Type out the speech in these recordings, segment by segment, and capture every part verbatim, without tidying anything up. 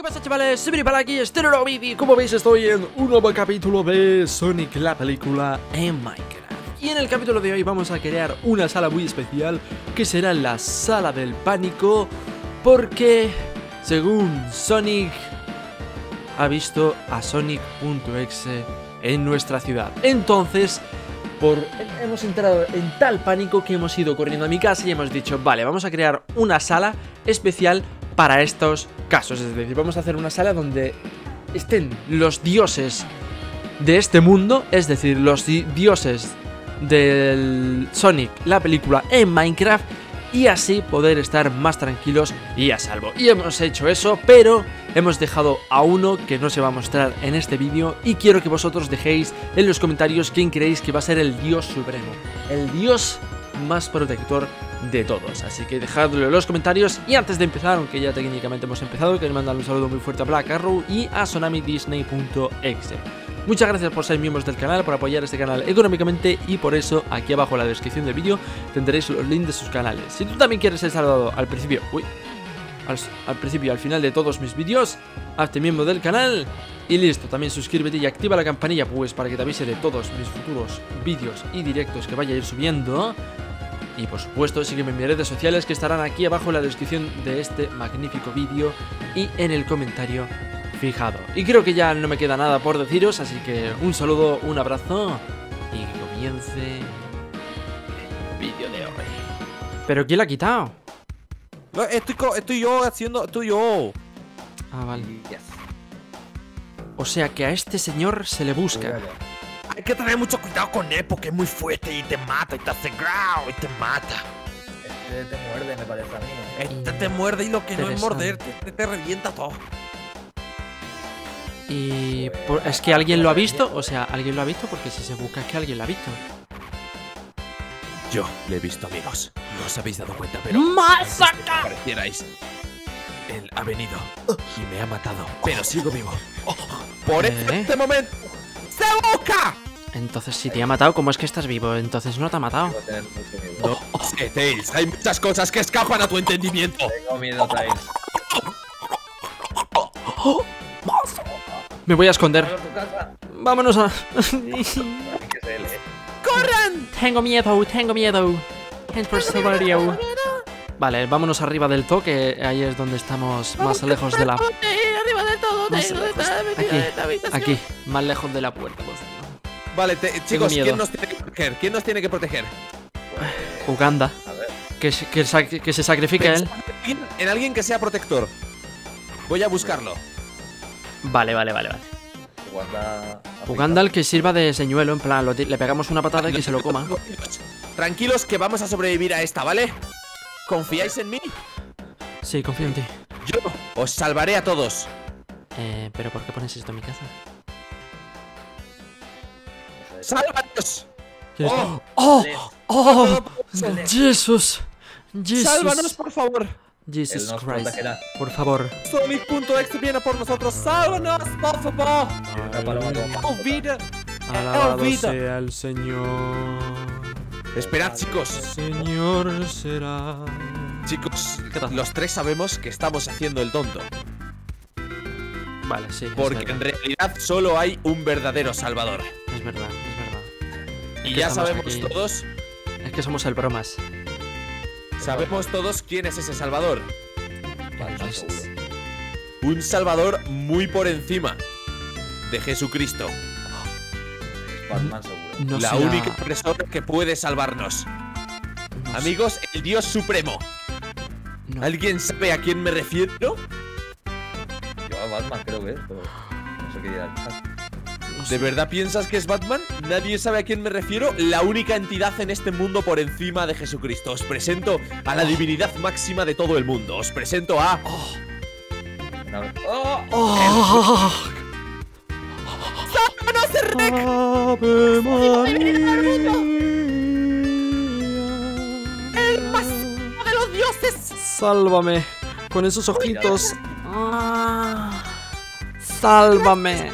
¿Qué pasa, chavales? Soy VriPalaki, este NuroBBBB. Como veis, estoy en un nuevo capítulo de Sonic la película en Minecraft. Y en el capítulo de hoy vamos a crear una sala muy especial, que será la sala del pánico, porque según Sonic ha visto a Sonic punto exe en nuestra ciudad. Entonces por, hemos entrado en tal pánico que hemos ido corriendo a mi casa y hemos dicho, vale, vamos a crear una sala especial para estos casos. Es decir, vamos a hacer una sala donde estén los dioses de este mundo, es decir, los di dioses del Sonic, la película en Minecraft, y así poder estar más tranquilos y a salvo. Y hemos hecho eso, pero hemos dejado a uno que no se va a mostrar en este vídeo, y quiero que vosotros dejéis en los comentarios quién creéis que va a ser el dios supremo, el dios más protector de todos. Así que dejadlo en los comentarios. Y antes de empezar, aunque ya técnicamente hemos empezado, quiero mandar un saludo muy fuerte a Black Arrow y a Sonami Disney punto exe. Muchas gracias por ser miembros del canal, por apoyar este canal económicamente, y por eso aquí abajo en la descripción del vídeo tendréis los links de sus canales. Si tú también quieres ser saludado al principio, uy, al, al principio al final de todos mis vídeos, hazte miembro del canal y listo. También suscríbete y activa la campanilla, pues, para que te avise de todos mis futuros vídeos y directos que vaya a ir subiendo. Y por supuesto, sígueme en mis redes sociales, que estarán aquí abajo en la descripción de este magnífico vídeo y en el comentario fijado. Y creo que ya no me queda nada por deciros, así que un saludo, un abrazo, y que comience el vídeo de hoy. ¿Pero quién la ha quitado? No, estoy, estoy yo haciendo... Estoy yo. Ah, vale. Yes. O sea que a este señor se le busca. Hay que tener mucho cuidado con él porque es muy fuerte y te mata, y te hace growl y te mata. Este te muerde, me parece a mí. Este te muerde, y lo que no es morderte, este te revienta todo. Y... Por, ¿es que alguien lo ha visto? O sea, ¿alguien lo ha visto? Porque si se busca es que alguien lo ha visto. Yo le he visto, amigos. No os habéis dado cuenta, pero... ¡Masaca! Parecierais. Él ha venido y me ha matado, pero sigo vivo. Oh, por ¿Eh? este momento... ¡Se busca! Entonces, si te ha matado, ¿cómo es que estás vivo? Entonces no te ha matado. No, sé, Tails, hay muchas cosas que escapan a tu entendimiento. Tengo miedo, Tails. Me voy a esconder. Vámonos a... ¡Corran! Tengo miedo, tengo miedo. Vale, vámonos arriba del toque. Ahí es donde estamos más lejos de la... Más lejos. Aquí, aquí, más lejos de la puerta. Pues. Vale, te, chicos, ¿quién nos tiene que proteger? ¿Quién nos tiene que proteger? Uganda. A ver. Que, que, que se sacrifique él. En, en alguien que sea protector. Voy a buscarlo. Vale, vale, vale, vale. Uganda, Uganda el que sirva de señuelo, en plan, lo, le pegamos una patada y que se lo coma. Tranquilos, que vamos a sobrevivir a esta, ¿vale? ¿Confiáis en mí? Sí, confío en ti. Yo os salvaré a todos. Eh, ¿pero por qué pones esto en mi casa? ¡Sálvanos! ¡Oh! ¡Oh! ¡Oh! ¡Jesús! ¡Jesús! ¡Sálvanos, por favor! ¡Jesus Christ! ¡Por favor! ¡Sonic punto exe viene por nosotros! ¡Sálvanos, por favor! ¡Olvida! ¡Olvida! ¡Sea el Señor! ¡Esperad, chicos! ¡Señor será! Chicos, los tres sabemos que estamos haciendo el tonto. Vale, sí, porque en realidad solo hay un verdadero salvador. Es verdad, es verdad. Y es que ya sabemos aquí todos. Es que somos el bromas. Sabemos todos quién es ese salvador. Vale, es... Un salvador muy por encima de Jesucristo. Oh. Batman, seguro. No La será... única persona que puede salvarnos. No Amigos, sé. el Dios Supremo. No. ¿Alguien sabe a quién me refiero? Batman, creo que es, pero no sé qué dirá el chat. ¿De verdad piensas que es Batman? Nadie sabe a quién me refiero. La única entidad en este mundo por encima de Jesucristo. Os presento a la divinidad máxima de todo el mundo. Os presento a... Oh. Oh. Oh. ¡Sábanos, Shrek! ¡Ave María! ¡El más de los dioses! ¡Sálvame! Con esos ojitos... Ah, ¡sálvame!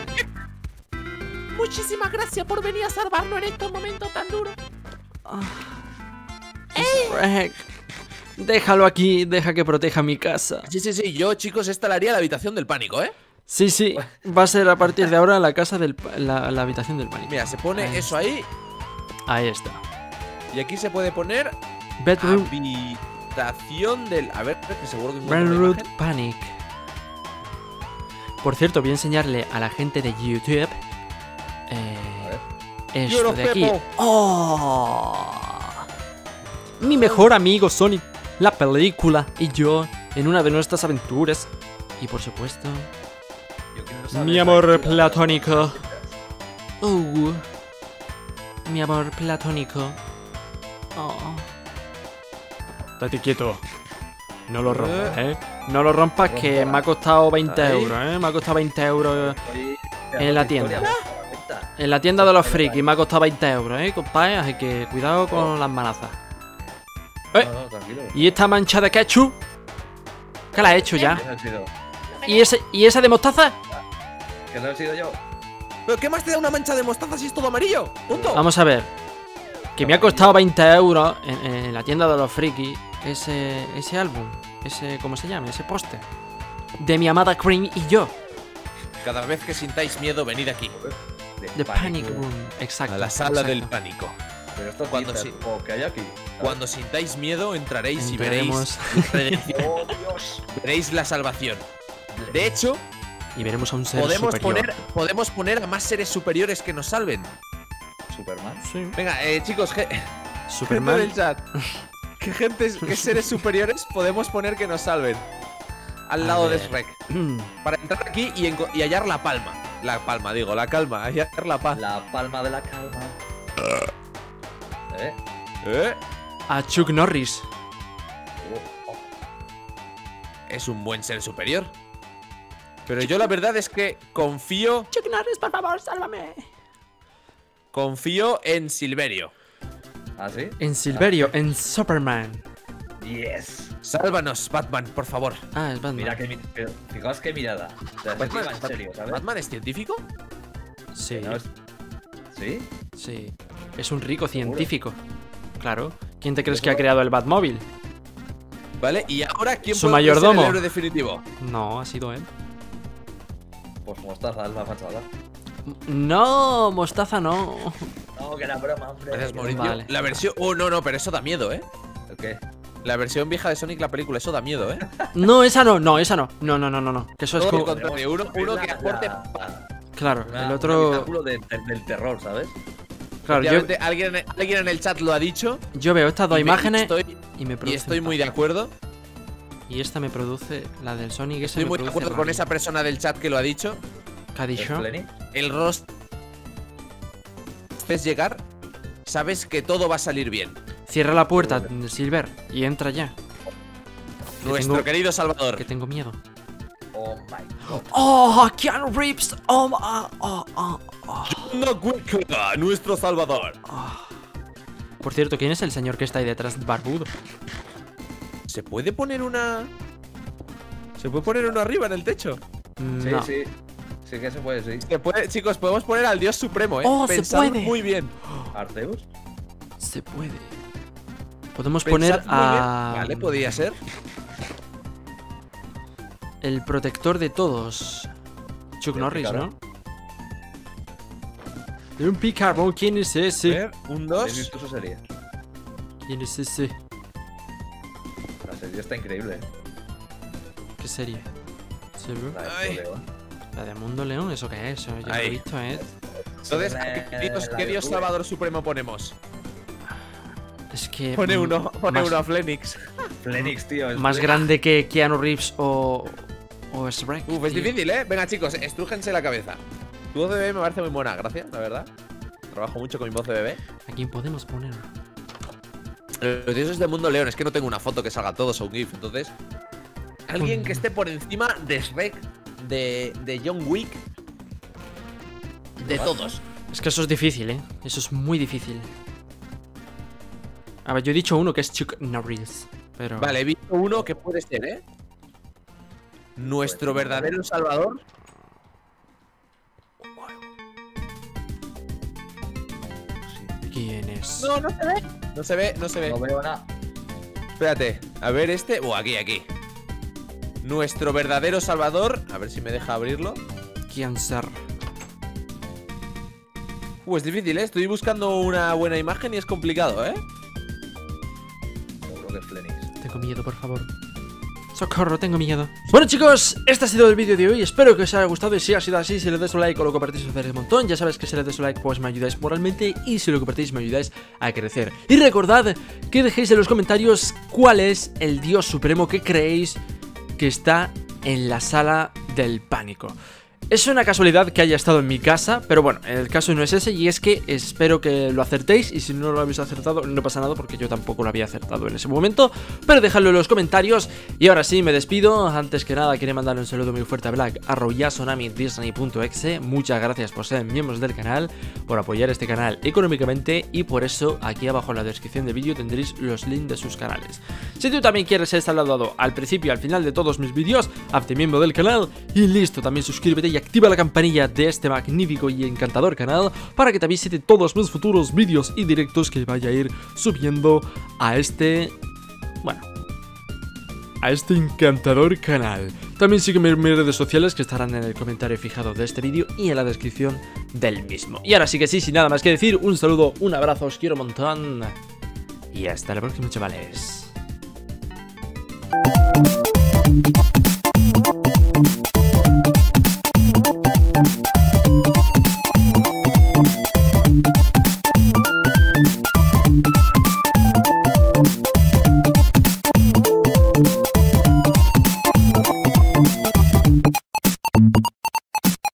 Muchísimas gracias por venir a salvarnos en este momento tan duro. Ah, ¡Ey! Déjalo aquí, deja que proteja mi casa. Sí, sí, sí, yo, chicos, esta la haría la habitación del pánico, ¿eh? Sí, sí, va a ser a partir de ahora la casa del... La, la habitación del pánico. Mira, se pone ahí eso ahí. Ahí está. Y aquí se puede poner... Bedroom. Habitación del... A ver, que seguro que... Bedroom Panic. Por cierto, voy a enseñarle a la gente de YouTube... Eh... Esto de aquí. ¡Oh! Mi mejor amigo Sonic, la película y yo en una de nuestras aventuras. Y por supuesto, no mi amor platónico. Oh, mi amor platónico. Oh. Date quieto. No lo rompas, eh. No lo rompas, que me ha costado veinte euros, eh. Me ha costado veinte euros en la tienda. En la tienda de los frikis me ha costado veinte euros, eh, compadre. Así que cuidado con las manazas. ¿Eh? ¿Y esta mancha de ketchup? ¿Qué la he hecho ya? ¿Y, ese, ¿Y esa de mostaza? Que no he sido yo. ¿Pero qué más te da una mancha de mostaza si es todo amarillo? Punto. Vamos a ver. Que me ha costado veinte euros en, en la tienda de los frikis ese, ese álbum. Ese, ¿cómo se llama? Ese póster. De mi amada Cream y yo. Cada vez que sintáis miedo, venid aquí. The Panic Room. Exacto. A la sala exacto. del pánico. Pero esto cuando si... que hay aquí. Cuando sintáis miedo, entraréis Entraremos. y veréis. oh, Dios. Veréis la salvación. De hecho, y veremos a un ser podemos superior. Poner, podemos poner a más seres superiores que nos salven. Superman. Sí. Venga, eh, chicos, je... Superman del chat. ¿Qué gente, qué seres superiores podemos poner que nos salven? Al a lado ver. de Shrek. Para entrar aquí y, y hallar la palma. La palma, digo, la calma, hallar la paz. La palma de la calma. ¿Eh? ¿Eh? A Chuck Norris. Oh, oh. Es un buen ser superior. Pero Chuck... yo la verdad es que confío. Chuck Norris, por favor, sálvame. Confío en Silverio. ¿Ah, sí? En Silverio, ah. en Superman. Yes. Sálvanos, Batman, por favor. Ah, es Batman. Mira que, pero, fijaos qué mirada. O sea, Batman, es en serio, ¿sabes? ¿Batman es científico? Sí. No es... ¿Sí? Sí. Es un rico científico. Claro. ¿Quién te crees que ha creado el Batmóvil? Vale, y ahora ¿quién puede ser el héroe definitivo? No, ha sido él. Pues Mostaza es la fachada. No, Mostaza no. No, que era broma, hombre. Gracias, Mauricio. Vale. La versión... Oh, no, no, pero eso da miedo, ¿eh? ¿El qué? La versión vieja de Sonic, la película, eso da miedo, ¿eh? No, esa no, no, esa no. No, no, no, no, no. Que eso Todo es como... Contrario, uno, uno que aporte... Claro, una, el otro... Un de, de, del terror, ¿sabes? Claro, yo... alguien, alguien en el chat lo ha dicho. Yo veo estas dos imágenes estoy, y me produce... Y estoy muy de acuerdo. Y esta me produce... La del Sonic, esa Estoy me muy de acuerdo con esa persona del chat que lo ha dicho. ¿Qué ha dicho? El rostro... ¿Ves llegar? Sabes que todo va a salir bien. Cierra la puerta, Silver, y entra ya. Nuestro que tengo, querido Salvador. Que tengo miedo. Oh my god. Oh, Keanu Reeves. Oh, oh, oh, oh, oh. No, Guica, nuestro Salvador. Oh. Por cierto, ¿quién es el señor que está ahí detrás, barbudo? ¿Se puede poner una? ¿Se puede poner uno arriba en el techo? No. Sí, sí. Sí que se puede, sí. Se puede, chicos, podemos poner al Dios Supremo, ¿eh? Oh, Pensad se puede. muy bien. ¿Arceus? Se puede. Podemos Pensad poner a... Vale, podía ser. El protector de todos. Chuck de Norris, picarón. ¿no? De un picarón, ¿quién es ese? Ver, un dos. Sería. ¿Quién es ese? La serie está increíble, ¿eh? ¿Qué serie? ¿Se ¿La de Mundo León? ¿Eso qué es? Yo no lo he visto, ¿eh? Entonces, ¿qué Dios, qué Dios Salvador Supremo ponemos? Es que... Pone uno, pone más, uno a Flenix. Flenix, tío. Más Flenix. grande que Keanu Reeves o... O Shrek. Uf, es tío. difícil, ¿eh? Venga, chicos, estrújense la cabeza. Tu voz de bebé me parece muy buena, gracias, la verdad. Trabajo mucho con mi voz de bebé. ¿A quién podemos poner? Los dioses de Mundo León. Es que no tengo una foto que salga todos o un gif, entonces... Alguien que esté por encima de Shrek... De, de John Wick. De todos. Es que eso es difícil, ¿eh? Eso es muy difícil. A ver, yo he dicho uno que es Chuck Norris, pero... Vale, he visto uno que puede ser, ¿eh? Nuestro verdadero salvador. ¿Quién es? No, no se ve. No se ve, no se ve. No veo nada. Espérate, a ver este. O oh, aquí, aquí. Nuestro verdadero salvador. A ver si me deja abrirlo. ¿Quién ser? Uh, es difícil, ¿eh? Estoy buscando una buena imagen y es complicado, ¿eh? Seguro que es Flenix. Tengo miedo, por favor. Socorro, tengo miedo. Bueno, chicos, este ha sido el vídeo de hoy. Espero que os haya gustado. Y si ha sido así, si le dais un like o lo compartís, os daréis un montón. Ya sabéis que si le dais un like, pues me ayudáis moralmente. Y si lo compartís, me ayudáis a crecer. Y recordad que dejéis en los comentarios cuál es el dios supremo que creéis que está en la sala del pánico. Es una casualidad que haya estado en mi casa, pero bueno, el caso no es ese, y es que espero que lo acertéis, y si no lo habéis acertado, no pasa nada, porque yo tampoco lo había acertado en ese momento, pero dejadlo en los comentarios, y ahora sí, me despido. Antes que nada, quería mandar un saludo muy fuerte a Black Arrow y a Sonami Disney punto exe, muchas gracias por ser miembros del canal, por apoyar este canal económicamente, y por eso, aquí abajo en la descripción del vídeo tendréis los links de sus canales. Si tú también quieres ser saludado al principio y al final de todos mis vídeos, hazte miembro del canal, y listo, también suscríbete y activa la campanilla de este magnífico y encantador canal para que te avise de todos mis futuros vídeos y directos que vaya a ir subiendo a este, bueno, a este encantador canal. También sígueme en mis redes sociales que estarán en el comentario fijado de este vídeo y en la descripción del mismo. Y ahora sí que sí, sin nada más que decir, un saludo, un abrazo, os quiero un montón y hasta la próxima, chavales.